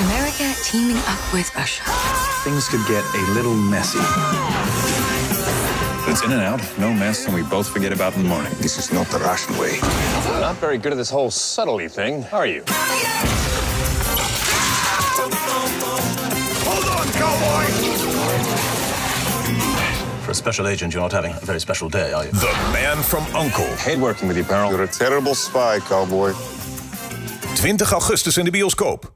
America teaming up with Russia. Things could get a little messy. It's in and out, no mess, and we both forget about in the morning. This is not the Russian way. You're not very good at this whole subtlety thing, are you? Hold on, cowboy! For a special agent, you're not having a very special day, are you? The Man from U.N.C.L.E. I hate working with you, pal. You're a terrible spy, cowboy. 20 augustus in de bioscoop.